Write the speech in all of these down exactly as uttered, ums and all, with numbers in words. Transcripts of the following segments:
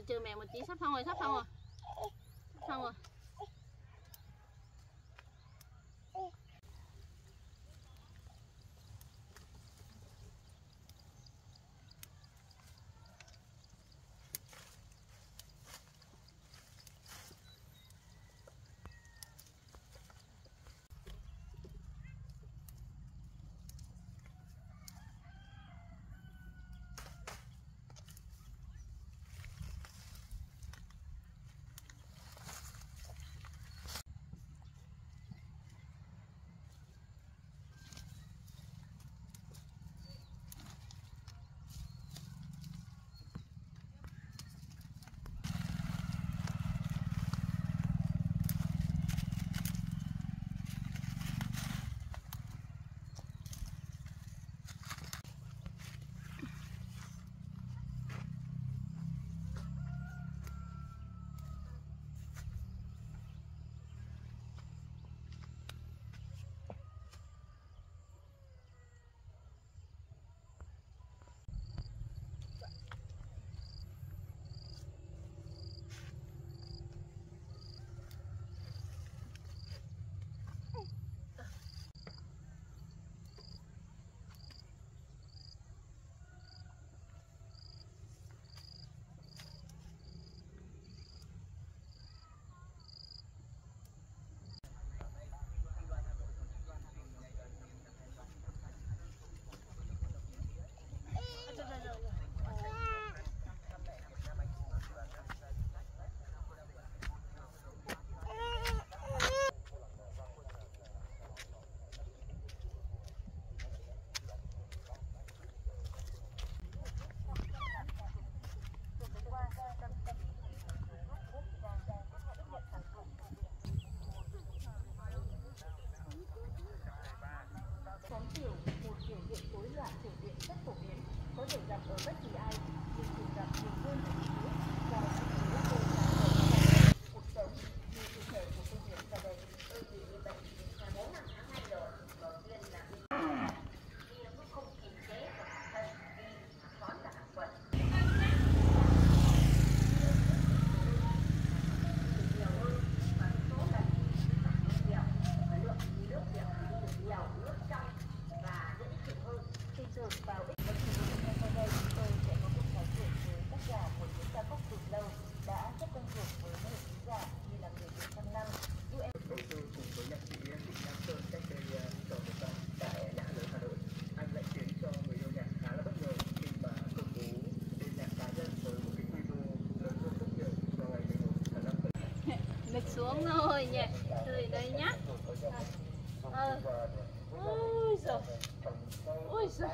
từ từ mẹ một tí, sắp xong rồi, sắp xong rồi. Sắp xong rồi. Xuống thôi nhỉ, từ đây nhá. À. Ôi giời, ôi giời.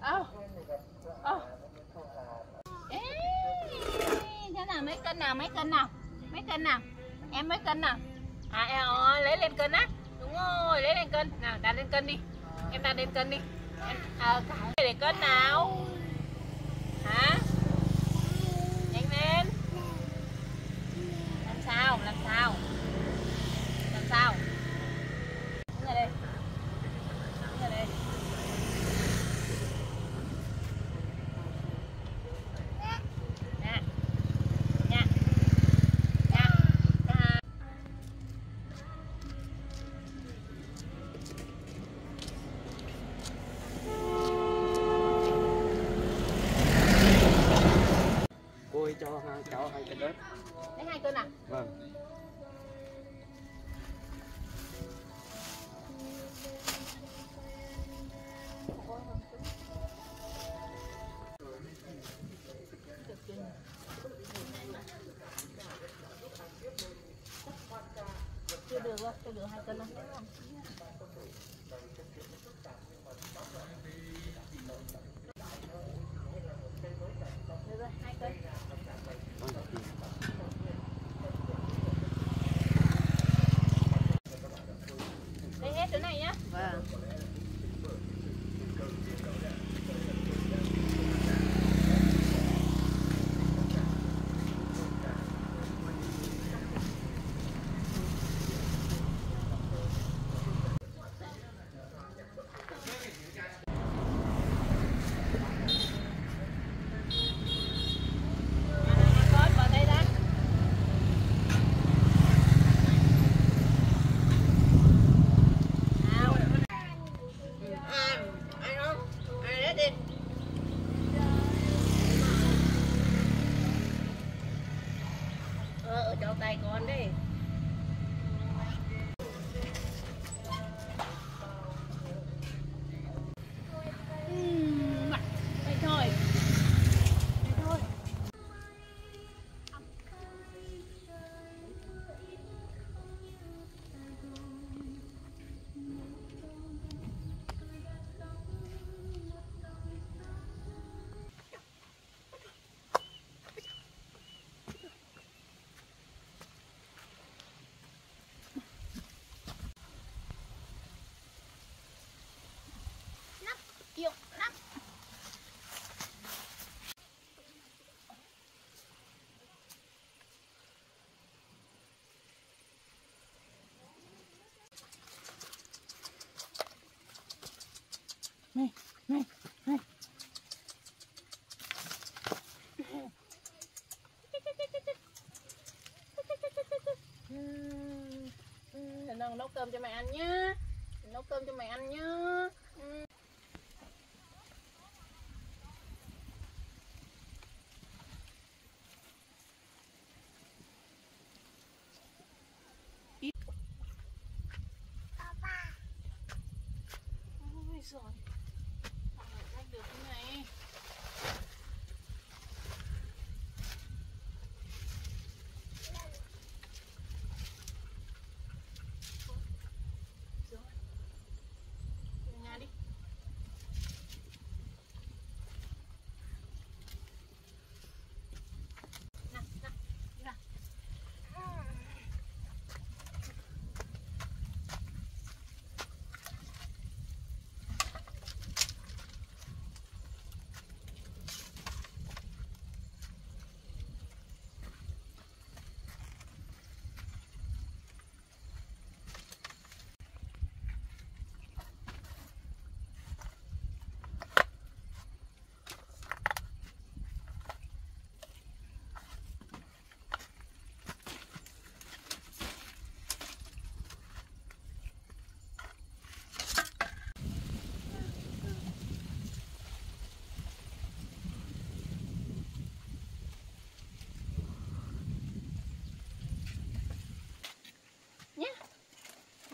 Ơ, ơ. Ê, thế nào mấy cân nào, mấy cân nào, mấy cân nào, em mấy cân nào? À, em ơi, lấy lên cân á, đúng rồi, lấy lên cân, nào đặt lên cân đi, em đặt lên cân đi, em, à, để cân nào, hả? Nhanh lên. Sao? Làm sao? Làm sao? Đứng ở đây. Đứng ở đây. Nè. Nè. Nè. Cô ơi, cho hai cháu hai cái đấy. Lấy hai cân à? Vâng. Chưa được đâu, chưa được hai cân đâu. Được rồi, hai cân. Đây hết chỗ này nhá. Vâng. này, này, này. Thằng Nông nấu cơm cho mày ăn nhá, nấu cơm cho mày ăn nhá. Ừ. Rồi, còn lại rách được cái này. Rồi, về nhà đi. Nào, nào, đi nào.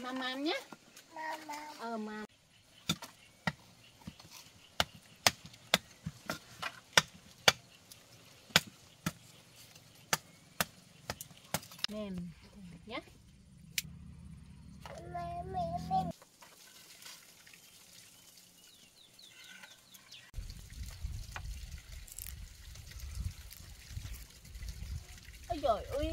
Mama nhé. Mama. Ờ mama. Mềm nhé. Mềm mềm. Ôi giời ơi.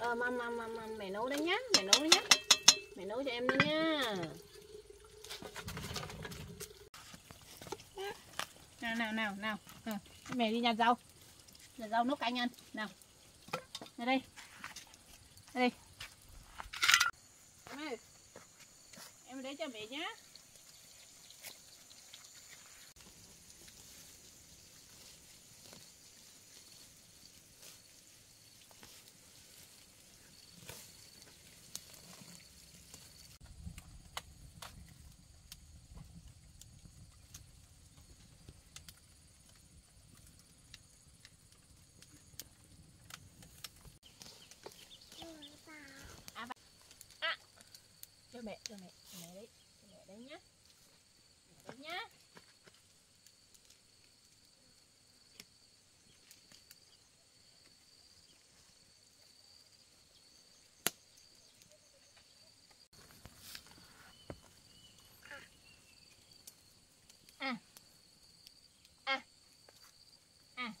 Ờ, mầm, mầm, mầm, mầm, mẹ nấu đấy nhá, mẹ nấu đấy nhá. Mẹ nấu cho em đấy nhá. Nào, nào, nào, nào. Ừ. Mẹ đi nhặt rau. Nhặt rau nấu canh ăn. Nào. Đây đây. Đây. Em ơi. Em để cho mẹ nhá. Cho mẹ, cho mẹ, cho mẹ đấy, cho mẹ đấy nhá, mẹ đấy nhá. À, à, à.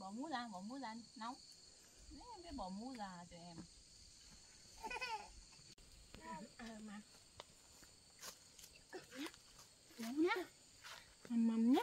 Bỏ mũ ra, bỏ mũ ra, nóng. Cái bỏ mũ ra cho em. À, mà. Nấu nhá. Mầm mầm nhá.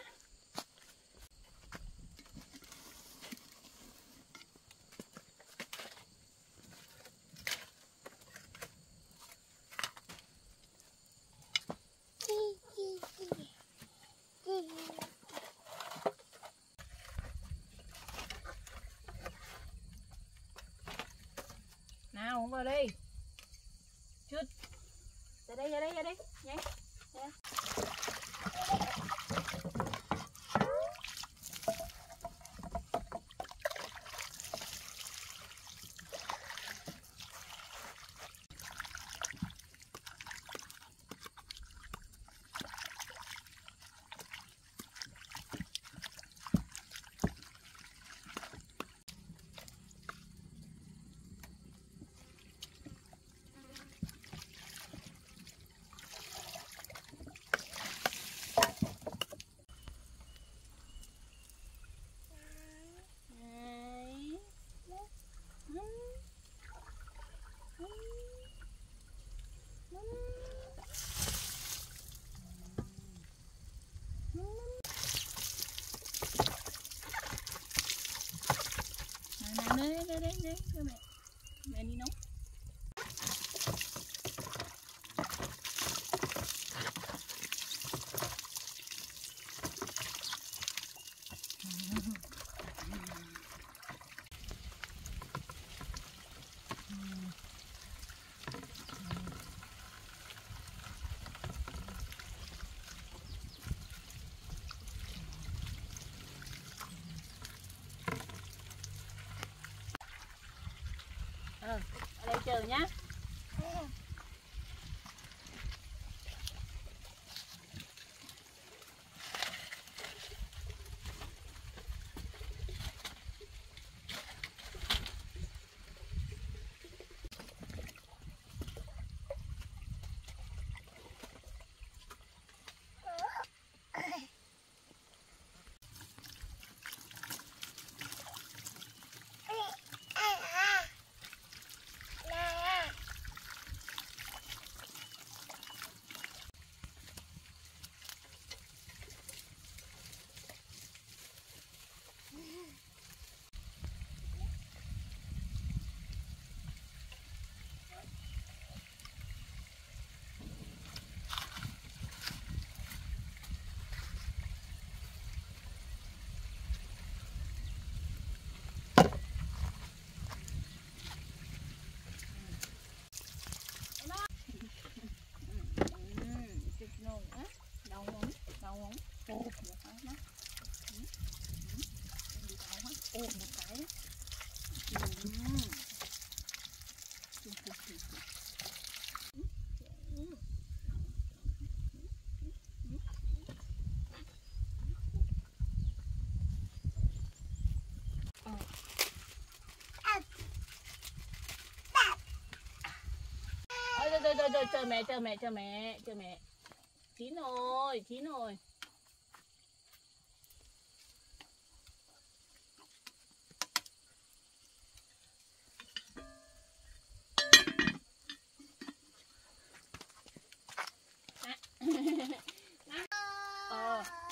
Vào đây chút ra đây ra đây ra đây nhanh yeah. Ừ, ở đây chờ nhá. Ô, một cái đó. Ừ. Ừ. Đi đâu hết. Ô, một cái đó. Ừ. Ừ. Ừ. Thôi, thôi, thôi, thôi, chờ mẹ, chờ mẹ, chờ mẹ, chờ mẹ. Chín rồi, chín rồi.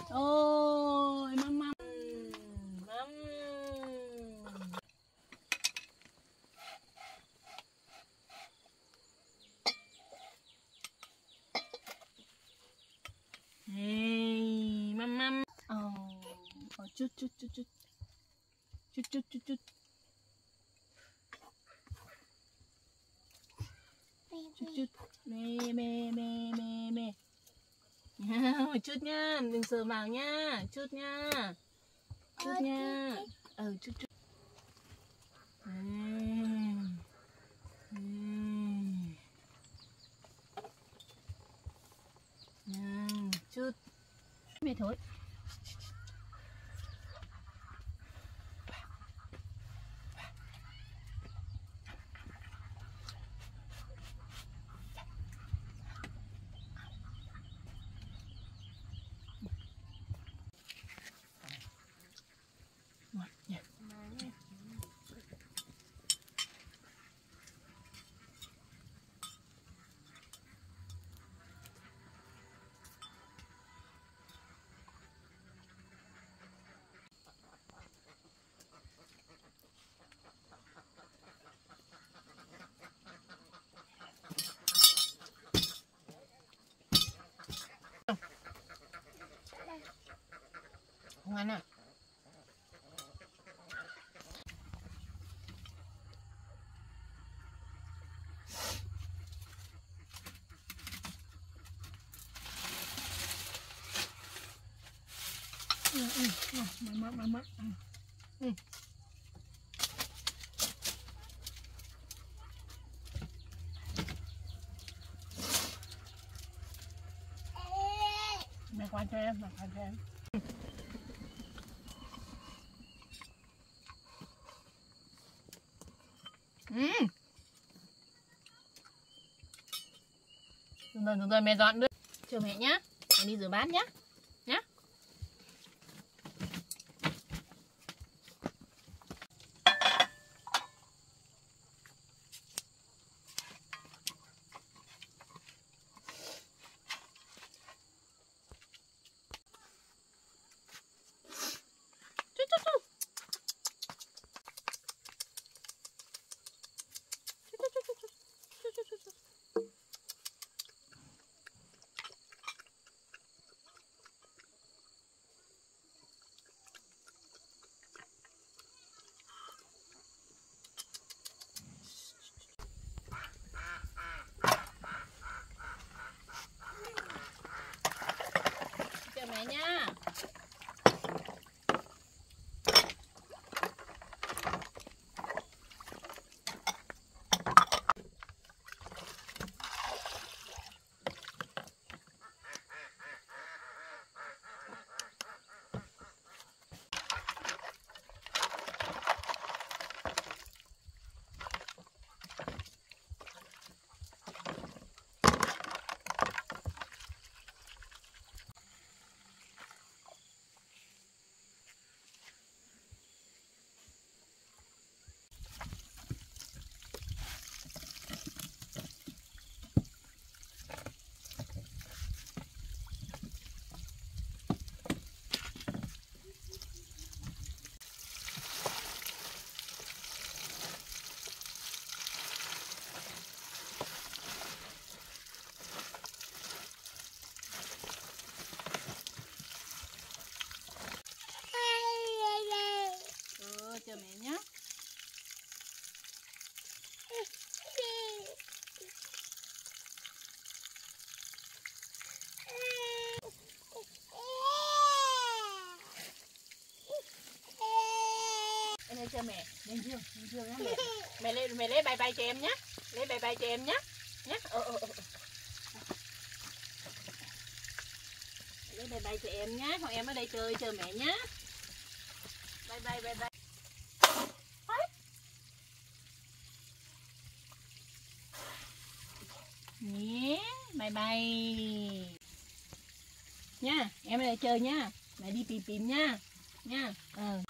Ôi, mắm mắm mắm. Hey, mắm mắm. Ồ, oh, chút chút chút chút. Chút chút chút chút. Chút chút. Mê mê mê mê mê. Một chút nha, đừng sờ vào nha, chút nha, chút nha, ừ chút chút. Chút mệt thôi. Không ăn à? Ừ, ừ, ừ, mát mát mát. Ừ. Mẹ quan cho em, mẹ quan cho em. Ừm. Đúng rồi, đúng rồi, mẹ dọn đưa. Chờ mẹ nhá, mẹ đi rửa bát nhá. Nhá. mẹ. Lên chưa? Lên chưa đó mẹ. Mẹ lấy mẹ lấy bài bài cho em nhé. Lấy bài bài cho em nhé. Nhé. Ờ ờ ờ. Lấy bài bài cho em nhé, còn em ở đây chơi chờ mẹ nhé. Bye bye bye bye. Nhé, bye bye. Nha, em ở đây chơi nha. Mẹ đi tìm tìm nha. Nha. Ờ.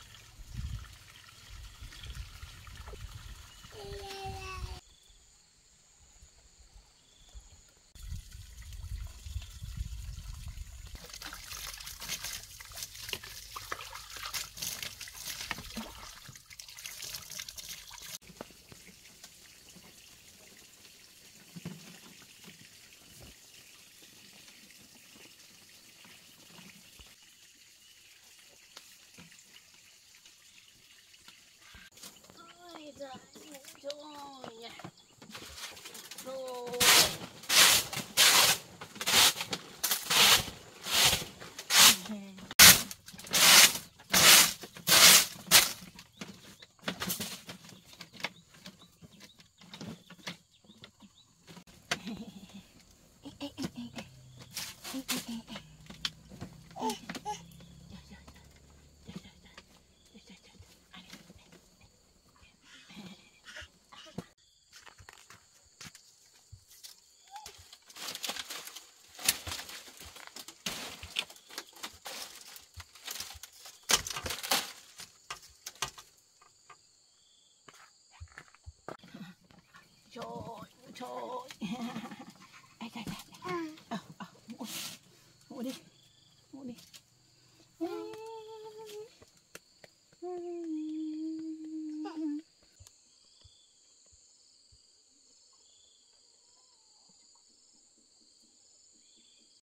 Trời ơi, trời ơi.